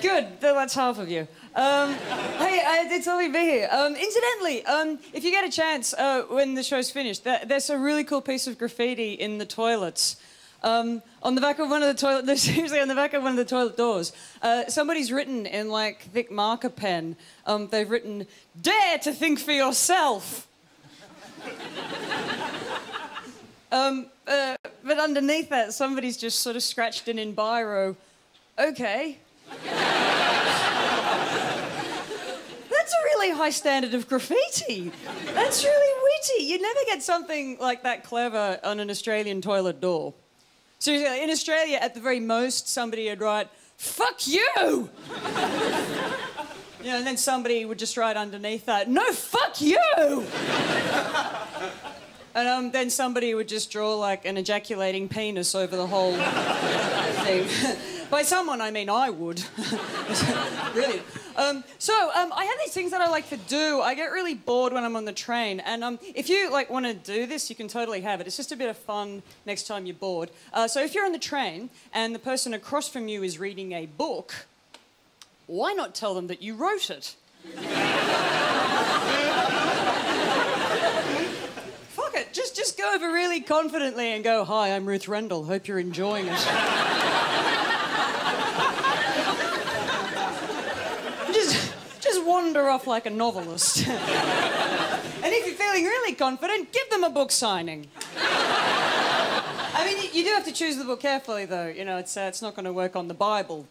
Good, that's half of you. Hey, it's lovely to be here. Incidentally, if you get a chance when the show's finished, there's a really cool piece of graffiti in the toilets. On the back of one of the toilet... No, seriously, on the back of one of the toilet doors. Somebody's written in, like, thick marker pen, they've written, "Dare to think for yourself!" But underneath that, somebody's just sort of scratched in biro, "Okay." That's a really high standard of graffiti. That's really witty. You never get something like that clever on an Australian toilet door. Seriously, in Australia, at the very most, somebody would write, "Fuck you!" You know, and then somebody would just write underneath that, "No, fuck you!" And then somebody would just draw, like, an ejaculating penis over the whole thing. By someone, I mean I would. Really. I have these things that I like to do. I get really bored when I'm on the train. And if you, like, want to do this, you can totally have it. It's just a bit of fun next time you're bored. So if you're on the train and the person across from you is reading a book, why not tell them that you wrote it? Fuck it. Just go over really confidently and go, "Hi, I'm Ruth Rendell. Hope you're enjoying it." Wander off like a novelist. And if you're feeling really confident, give them a book signing. I mean, you do have to choose the book carefully, though. You know, it's not going to work on the Bible.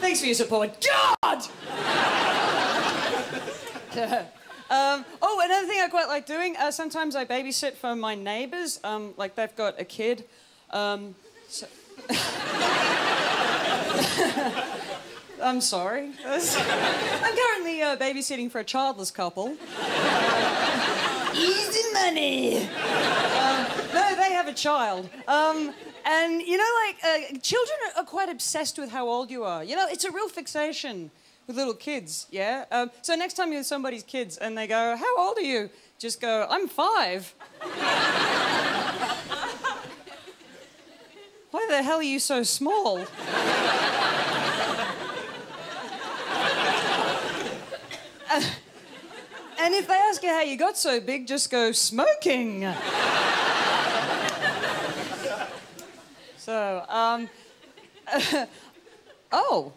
Thanks for your support. God! Another thing I quite like doing, sometimes I babysit for my neighbours. Like, they've got a kid. I'm sorry. I'm currently babysitting for a childless couple. Easy money! No, they have a child. And, you know, like, children are quite obsessed with how old you are. You know, it's a real fixation with little kids, yeah? So next time you're somebody's kids and they go, "How old are you?" Just go, "I'm 5." "Why the hell are you so small?" And if they ask you how you got so big, just go, "Smoking." So, oh,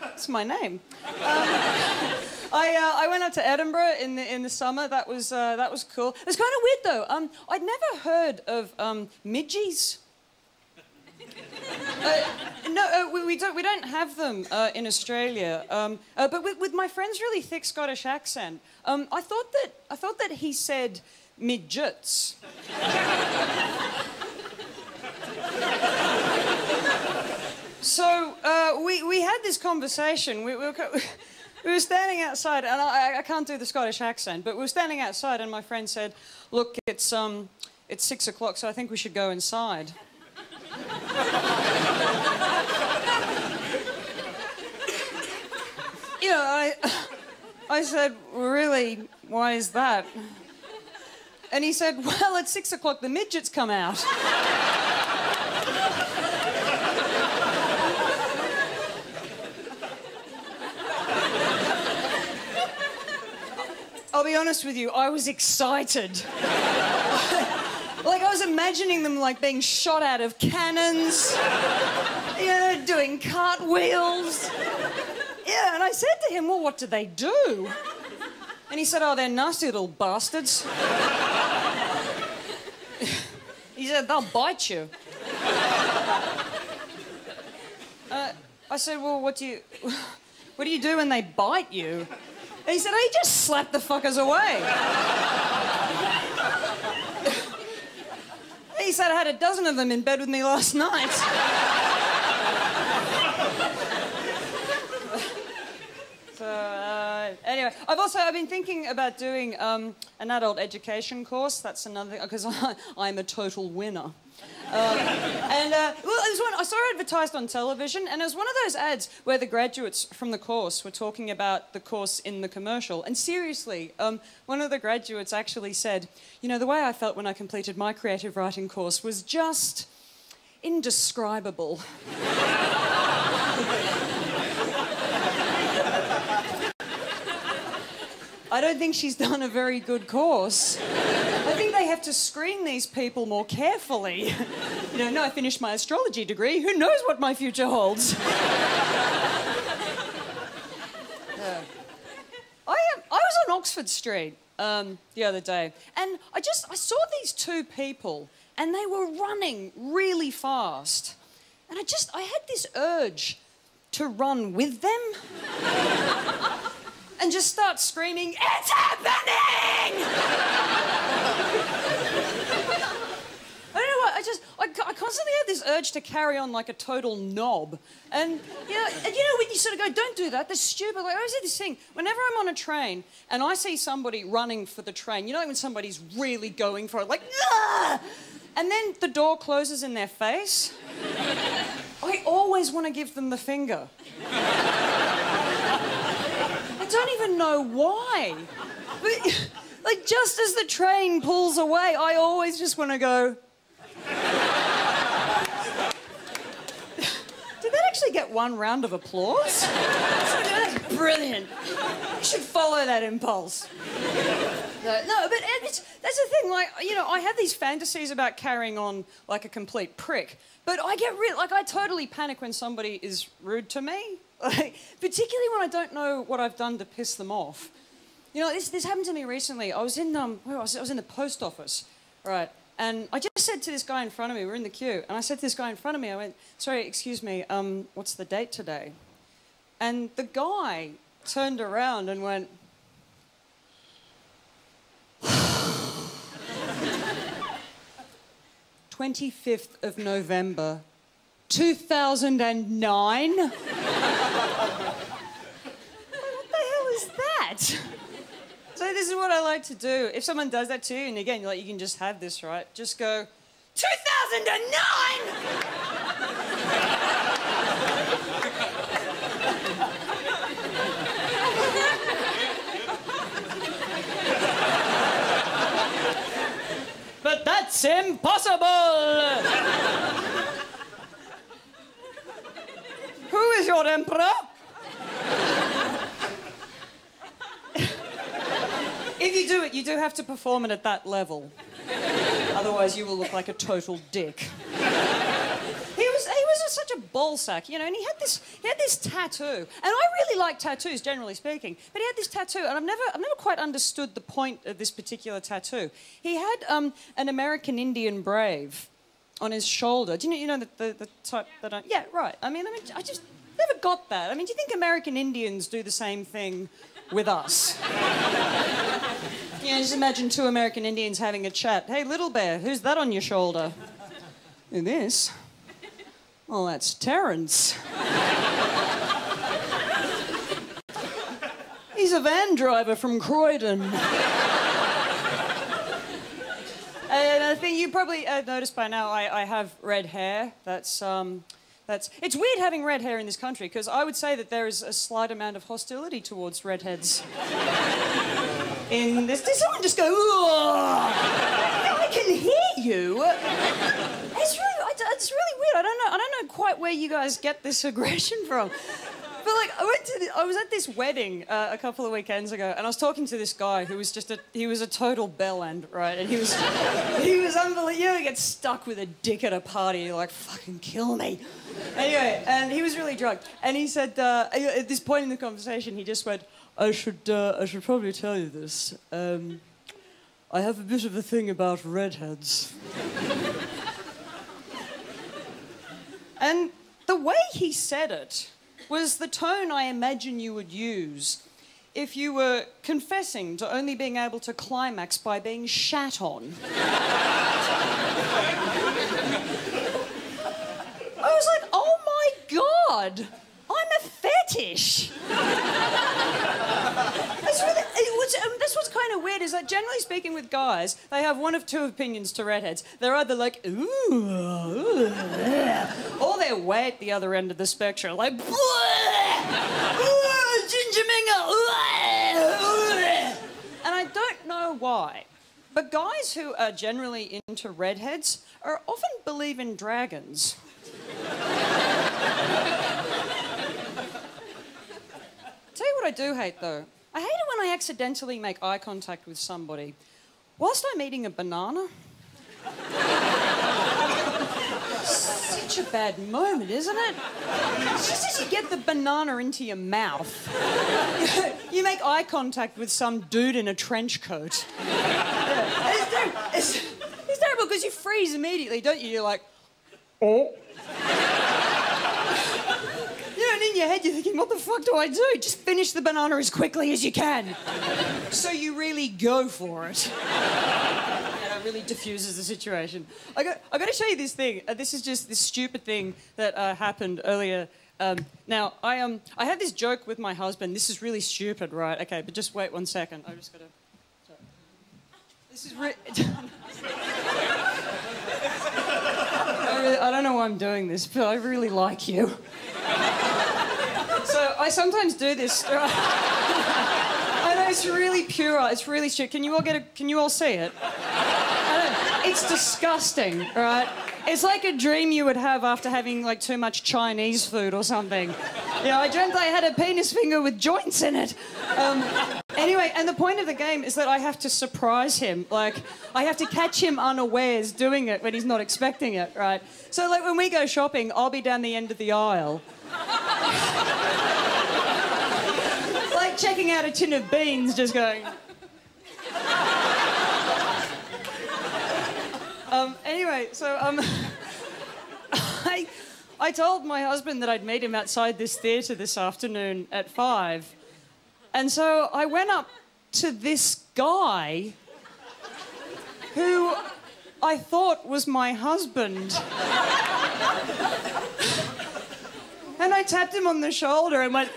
that's my name. I went out to Edinburgh in the summer. That was cool. It was kind of weird though. I'd never heard of midgies. No, we don't have them in Australia. But with my friend's really thick Scottish accent, I thought that he said midgets. So we had this conversation. We were standing outside, and I can't do the Scottish accent, but we were standing outside, and my friend said, "Look, it's 6 o'clock, so I think we should go inside." You know, I said, "Really, why is that?" And he said, "Well, at 6 o'clock the midgets come out." I'll be honest with you, I was excited. Like, I was imagining them, like, being shot out of cannons, you know, doing cartwheels. Yeah, and I said to him, "Well, what do they do?" And he said, "Oh, they're nasty little bastards." He said, "They'll bite you." I said, "Well, what do you do when they bite you?" And he said, "Oh, you just slap the fuckers away." He said, "I had a dozen of them in bed with me last night." So, anyway, I've been thinking about doing an adult education course. That's another thing, because I'm a total winner. Well, there's one I saw advertised on television, and it was one of those ads where the graduates from the course were talking about the course in the commercial. And seriously, one of the graduates actually said, "You know, the way I felt when I completed my creative writing course was just indescribable." I don't think she's done a very good course. I think they have to screen these people more carefully. You know, no, I finished my astrology degree. Who knows what my future holds? I was on Oxford Street the other day, and I saw these two people, and they were running really fast. And I had this urge to run with them. And just start screaming, "It's happening!" I don't know what, I constantly had this urge to carry on like a total knob. And you know when you sort of go, don't do that, that's stupid. Like, I always do this thing, whenever I'm on a train and I see somebody running for the train, you know when somebody's really going for it, like, "Ugh!" And then the door closes in their face. I always want to give them the finger. I don't even know why. But, like, just as the train pulls away, I always just want to go... Did that actually get one round of applause? That's brilliant. You should follow that impulse. No, but that's the thing, like, you know, I have these fantasies about carrying on like a complete prick, but I get real, like, I totally panic when somebody is rude to me, like, particularly when I don't know what I've done to piss them off. You know, this happened to me recently. I was in, I was in the post office, right, and I just said to this guy in front of me, we're in the queue, and I said to this guy in front of me, I went, "Sorry, excuse me, what's the date today?" And the guy turned around and went, "25th of November, 2009? What the hell is that? So this is what I like to do. If someone does that to you, and again, like, you can just have this, right? Just go, 2009! But that's impossible! Who is your emperor? If you do it, you do have to perform it at that level. Otherwise, you will look like a total dick. He was such a ballsack, you know, and he had this tattoo. And I really like tattoos, generally speaking, but he had this tattoo, and I've never quite understood the point of this particular tattoo. He had an American Indian brave on his shoulder. Do you know the type that I... Yeah, right. I mean, I just never got that. I mean, do you think American Indians do the same thing with us? You know, just imagine two American Indians having a chat. "Hey, little bear, who's that on your shoulder?" "Who this? Well, that's Terrence. He's a van driver from Croydon." And I think you probably noticed by now I have red hair. It's weird having red hair in this country, because I would say that there is a slight amount of hostility towards redheads. In this... Did someone just go, "Ugh"? I can hear you. It's really weird. I don't know quite where you guys get this aggression from. But, like, I was at this wedding a couple of weekends ago, and I was talking to this guy who was he was a total bell end, right? And he was unbelievable. You know, you get stuck with a dick at a party, you're like, "Fucking kill me." Anyway, and he was really drunk. And he said, at this point in the conversation, he just went, I should probably tell you this. I have a bit of a thing about redheads." And the way he said it was the tone I imagine you would use if you were confessing to only being able to climax by being shat on. I was like, oh my God, I'm a fetish. That's what's kind of weird, is that generally speaking with guys, they have one of two opinions to redheads. They're either like, ooh, yeah. Or they're way at the other end of the spectrum, like, ginger mingle. And I don't know why, but guys who are generally into redheads are often believe in dragons. Tell you what I do hate, though. I I hate it when I accidentally make eye contact with somebody whilst I'm eating a banana. Such a bad moment, isn't it? Just as you get the banana into your mouth, you make eye contact with some dude in a trench coat. It's terrible because you freeze immediately, don't you? You're like, oh. And in your head you're thinking, what the fuck do I do? Just finish the banana as quickly as you can. So you really go for it. It really diffuses the situation. I got to show you this thing. This is just this stupid thing that happened earlier. Now, I had this joke with my husband. This is really stupid, right? Okay, but just wait 1 second. I just got to... Sorry. This is really... I don't know why I'm doing this, but I really like you. So I sometimes do this. I know it's really pure. It's really stupid. Can you all get a... Can you all see it? It's disgusting, right? It's like a dream you would have after having, like, too much Chinese food or something. You know, I dreamt I had a penis finger with joints in it. Anyway, and the point of the game is that I have to surprise him. Like, I have to catch him unawares doing it when he's not expecting it, right? So, like, when we go shopping, I'll be down the end of the aisle. Like, checking out a tin of beans, just going... Anyway, so, I told my husband that I'd meet him outside this theatre this afternoon at 5. And so I went up to this guy who I thought was my husband. And I tapped him on the shoulder and went...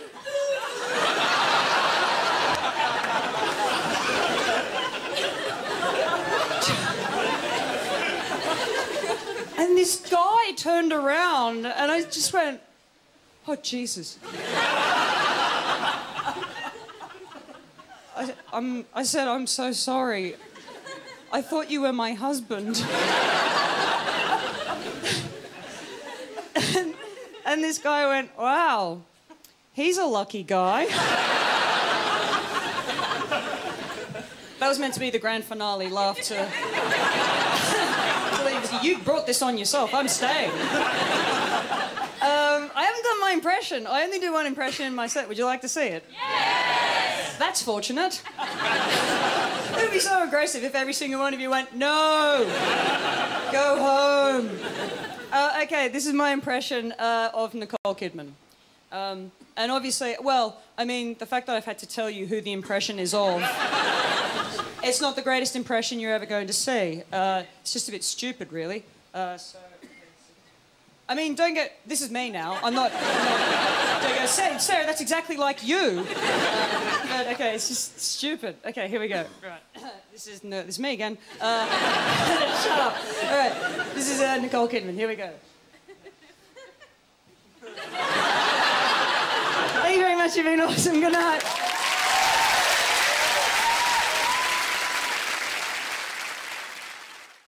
And this guy turned around and I just went, oh, Jesus. I said, I'm so sorry. I thought you were my husband. And this guy went, wow, he's a lucky guy. That was meant to be the grand finale laughter. You brought this on yourself. I'm staying. I haven't done my impression. I only do one impression in my set. Would you like to see it? Yes! That's fortunate. It would be so aggressive if every single one of you went, no! Go home. Okay, this is my impression of Nicole Kidman. And obviously, well, I mean, the fact that I've had to tell you who the impression is of... It's not the greatest impression you're ever going to see. It's just a bit stupid, really. So, I mean, don't get... This is me now. I'm not don't go, Sarah, that's exactly like you. But, okay, it's just stupid. Okay, here we go. Right. This is me again. Shut up. All right. This is Nicole Kidman. Here we go. Thank you very much. You've been awesome. Good night.